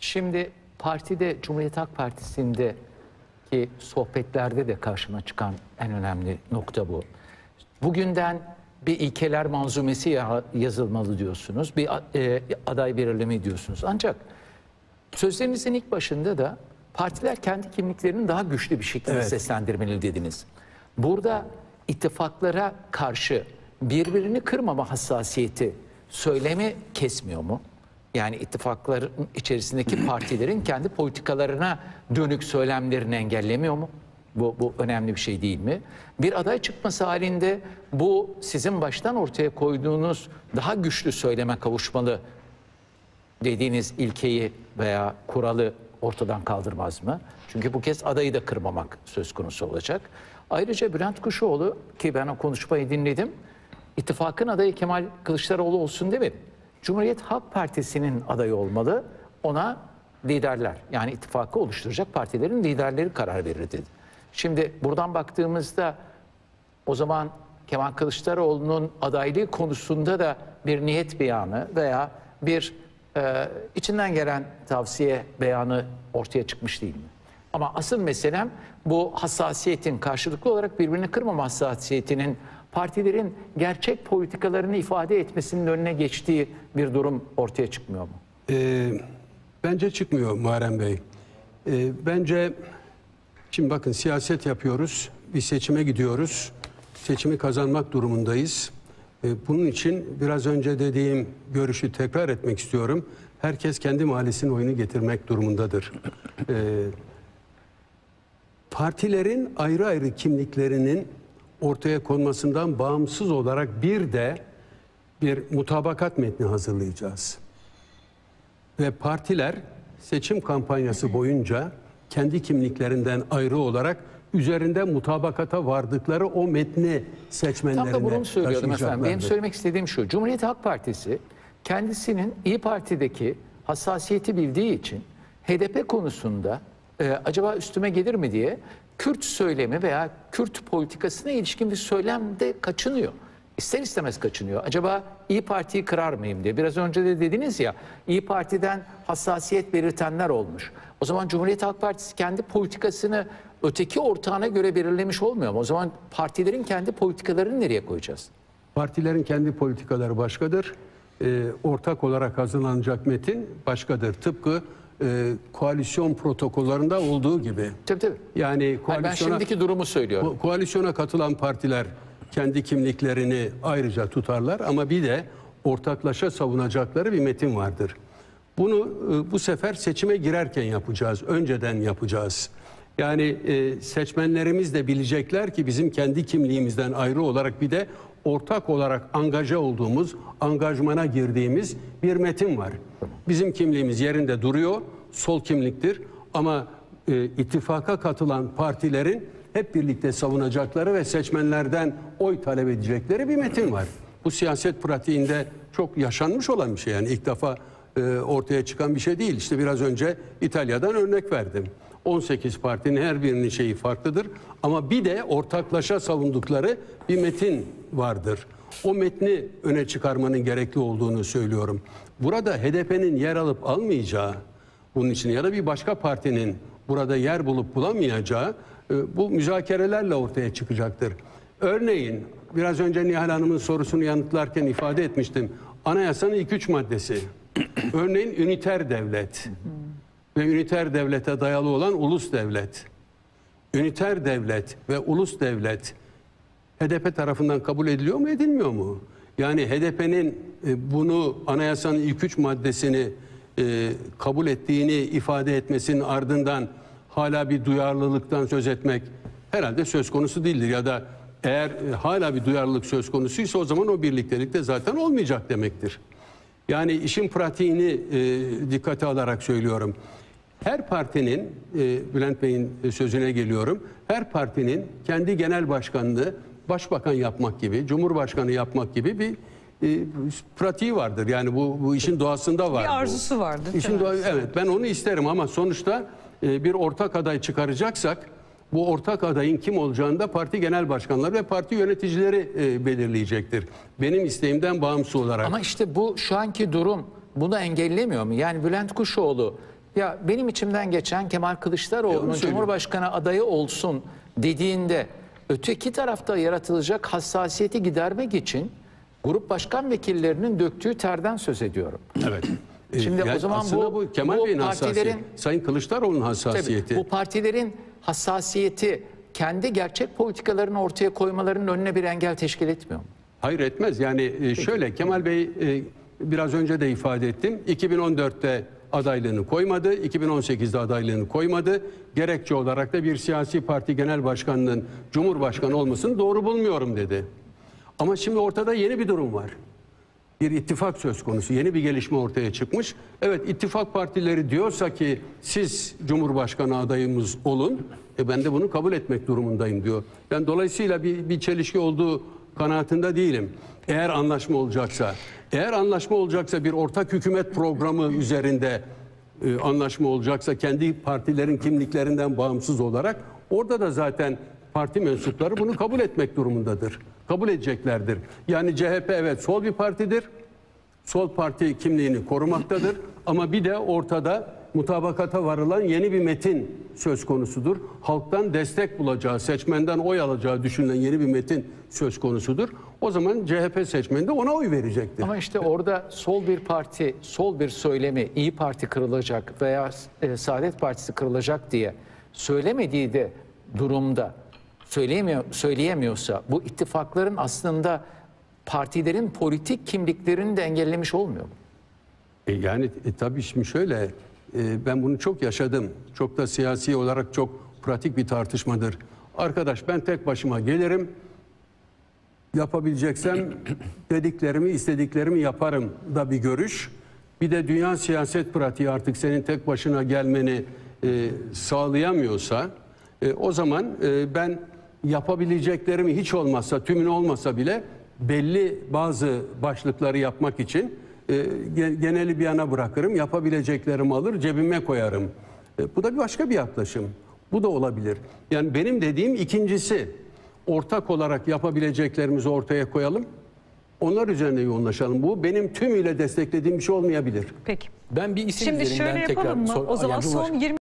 Şimdi partide, Cumhuriyet Halk Partisi'ndeki sohbetlerde de karşıma çıkan en önemli nokta bu. Bugünden bir ilkeler manzumesi yazılmalı diyorsunuz, bir aday belirleme diyorsunuz. Ancak sözlerinizin ilk başında da partiler kendi kimliklerini daha güçlü bir şekilde seslendirmeli dediniz. Burada ittifaklara karşı birbirini kırmama hassasiyeti söylemi kesmiyor mu? Yani ittifakların içerisindeki partilerin kendi politikalarına dönük söylemlerini engellemiyor mu? Bu önemli bir şey değil mi? Bir aday çıkması halinde bu sizin baştan ortaya koyduğunuz daha güçlü söyleme kavuşmalı dediğiniz ilkeyi veya kuralı ortadan kaldırmaz mı? Çünkü bu kez adayı da kırmamak söz konusu olacak. Ayrıca Bülent Kuşoğlu, ki ben o konuşmayı dinledim, ittifakın adayı Kemal Kılıçdaroğlu olsun demedim. Cumhuriyet Halk Partisi'nin adayı olmalı, ona liderler, yani ittifakı oluşturacak partilerin liderleri karar verir dedi. Şimdi buradan baktığımızda o zaman Kemal Kılıçdaroğlu'nun adaylığı konusunda da bir niyet beyanı veya bir içinden gelen tavsiye beyanı ortaya çıkmış değil mi? Ama asıl meselem bu hassasiyetin, karşılıklı olarak birbirini kırmama hassasiyetinin partilerin gerçek politikalarını ifade etmesinin önüne geçtiği bir durum ortaya çıkmıyor mu? Bence çıkmıyor Muharrem Bey. Bence şimdi bakın, siyaset yapıyoruz, bir seçime gidiyoruz, seçimi kazanmak durumundayız. Bunun için biraz önce dediğim görüşü tekrar etmek istiyorum. Herkes kendi mahallesinin oyunu getirmek durumundadır. Partilerin ayrı ayrı kimliklerinin ortaya konmasından bağımsız olarak bir de bir mutabakat metni hazırlayacağız. Ve partiler seçim kampanyası boyunca kendi kimliklerinden ayrı olarak üzerinde mutabakata vardıkları o metni seçmenlerine taşıyacaklardır. Tam da bunu söylüyordum efendim. Benim söylemek istediğim şu: Cumhuriyet Halk Partisi kendisinin İyi Parti'deki hassasiyeti bildiği için HDP konusunda acaba üstüme gelir mi diye Kürt söylemi veya Kürt politikasına ilişkin bir söylem de kaçınıyor. İster istemez kaçınıyor. Acaba İyi Parti'yi kırar mıyım diye. Biraz önce de dediniz ya, İyi Parti'den hassasiyet belirtenler olmuş. O zaman Cumhuriyet Halk Partisi kendi politikasını öteki ortağına göre belirlemiş olmuyor mu? O zaman partilerin kendi politikalarını nereye koyacağız? Partilerin kendi politikaları başkadır. Ortak olarak hazırlanacak metin başkadır. Tıpkı koalisyon protokollarında olduğu gibi. Tabii tabii. Yani koalisyona, ben şimdiki durumu söylüyorum. Koalisyona katılan partiler kendi kimliklerini ayrıca tutarlar ama bir de ortaklaşa savunacakları bir metin vardır. Bunu bu sefer seçime girerken yapacağız, önceden yapacağız. Yani seçmenlerimiz de bilecekler ki bizim kendi kimliğimizden ayrı olarak bir de ortak olarak angaja olduğumuz, angajmana girdiğimiz bir metin var. Bizim kimliğimiz yerinde duruyor, sol kimliktir ama ittifaka katılan partilerin hep birlikte savunacakları ve seçmenlerden oy talep edecekleri bir metin var. Bu siyaset pratiğinde çok yaşanmış olan bir şey, yani ilk defa ortaya çıkan bir şey değil. İşte biraz önce İtalya'dan örnek verdim. 18 partinin her birinin şeyi farklıdır ama bir de ortaklaşa savundukları bir metin vardır. O metni öne çıkarmanın gerekli olduğunu söylüyorum. Burada HDP'nin yer alıp almayacağı bunun için ya da bir başka partinin burada yer bulup bulamayacağı bu müzakerelerle ortaya çıkacaktır. Örneğin biraz önce Nihal Hanım'ın sorusunu yanıtlarken ifade etmiştim. Anayasanın ilk 3 maddesi. Örneğin üniter devlet ve üniter devlete dayalı olan ulus devlet. Üniter devlet ve ulus devlet HDP tarafından kabul ediliyor mu, edilmiyor mu? Yani HDP'nin bunu, anayasanın ilk 3 maddesini kabul ettiğini ifade etmesinin ardından hala bir duyarlılıktan söz etmek herhalde söz konusu değildir. Ya da eğer hala bir duyarlılık söz konusuysa o zaman o birliktelik de zaten olmayacak demektir. Yani işin pratiğini dikkate alarak söylüyorum. Her partinin, Bülent Bey'in sözüne geliyorum, her partinin kendi genel başkanını başbakan yapmak gibi, cumhurbaşkanı yapmak gibi bir pratiği vardır. Yani bu işin doğasında var. Bir arzusu vardır. Evet, ben onu isterim ama sonuçta bir ortak aday çıkaracaksak bu ortak adayın kim olacağını da parti genel başkanları ve parti yöneticileri belirleyecektir. Benim isteğimden bağımsız olarak. Ama işte bu şu anki durum bunu engellemiyor mu? Yani Bülent Kuşoğlu Ya benim içimden geçen Kemal Kılıçdaroğlu'nun Cumhurbaşkanı adayı olsun dediğinde öteki tarafta yaratılacak hassasiyeti gidermek için grup başkan vekillerinin döktüğü terden söz ediyorum. Evet. Şimdi yani o zaman bu Kemal Bey'in hassasiyeti, Sayın Kılıçdaroğlu'nun hassasiyeti. Tabii, bu partilerin hassasiyeti kendi gerçek politikalarını ortaya koymalarının önüne bir engel teşkil etmiyor mu? Hayır, etmez. Yani şöyle, Kemal Bey biraz önce de ifade ettim. 2014'te adaylığını koymadı, 2018'de adaylığını koymadı. Gerekçe olarak da bir siyasi parti genel başkanının cumhurbaşkanı olmasını doğru bulmuyorum dedi. Ama şimdi ortada yeni bir durum var. Bir ittifak söz konusu, yeni bir gelişme ortaya çıkmış. Evet, ittifak partileri diyorsa ki siz cumhurbaşkanı adayımız olun, ben de bunu kabul etmek durumundayım diyor. Yani dolayısıyla bir çelişki olduğu kanaatinde değilim. Eğer anlaşma olacaksa, bir ortak hükümet programı üzerinde anlaşma olacaksa, kendi partilerin kimliklerinden bağımsız olarak, orada da zaten parti mensupları bunu kabul etmek durumundadır. Kabul edeceklerdir. Yani CHP evet sol bir partidir. Sol parti kimliğini korumaktadır. Ama bir de ortada mutabakata varılan yeni bir metin söz konusudur. Halktan destek bulacağı, seçmenden oy alacağı düşünülen yeni bir metin söz konusudur. O zaman CHP seçmeni de ona oy verecektir. Ama işte orada sol bir parti, sol bir söylemi, İyi Parti kırılacak veya Saadet Partisi kırılacak diye söylemediği de durumda, söyleyemiyorsa bu ittifakların aslında partilerin politik kimliklerini de engellemiş olmuyor mu? Tabii şimdi şöyle, ben bunu çok yaşadım. Çok da siyasi olarak çok pratik bir tartışmadır. Arkadaş, ben tek başıma gelirim. Yapabileceksem dediklerimi, istediklerimi yaparım da bir görüş. Bir de dünya siyaset pratiği artık senin tek başına gelmeni sağlayamıyorsa, o zaman ben yapabileceklerimi hiç olmazsa, tümünü olmasa bile belli bazı başlıkları yapmak için geneli bir yana bırakırım, yapabileceklerimi alır cebime koyarım. Bu da başka bir yaklaşım. Bu da olabilir. Yani benim dediğim ikincisi, ortak olarak yapabileceklerimizi ortaya koyalım, onlar üzerine yoğunlaşalım. Bu benim tümüyle desteklediğim bir şey olmayabilir. Peki. Ben bir isim üzerinden tekrar... Şimdi şöyle yapalım mı? O zaman son 20